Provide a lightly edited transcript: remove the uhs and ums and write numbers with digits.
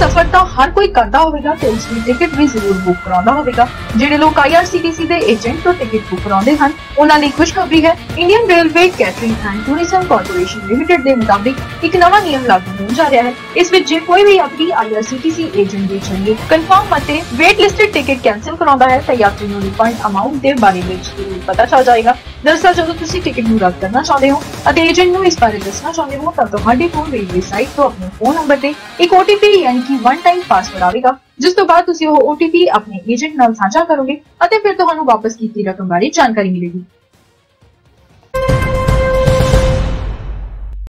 सफर तां हर कोई करदा होवेगा ते उस दी टिकट भी जरूर बुक करांदा होवेगा। जिहड़े लोग IRCTC दे एजेंट तों टिकट बुक करांदे हन उहनां लई खुशखबरी है। Indian railway catering and tourism corporation limited दे मुताबिक एक नवां नियम लागू होण जा रिहा है। इस विच जे कोई भी यात्री IRCTC एजेंट दे जरिए कंफर्म अते वेट लिस्टेड टिकट कैंसल करांदा है तां यात्री नूं रिफंड अमाउंट दे बारे विच पता चल जाएगा। दरअसल जो तुसीं टिकट नूं रद्द करना चाहुंदे हो अते एजेंट नूं इस बारे दसना चाहुंदे हो तां तुहाडे कोल रेलवे साइट तों अपने फोन नंबर ते एक OTP यानी कि वन टाइम पासवर्ड आएगा, जिस तो बाद तुसीं ओह OTP अपने एजेंट नाल साझा करोगे अते फिर तुहानूं वापस कीती रकम बारे जानकारी मिलेगी।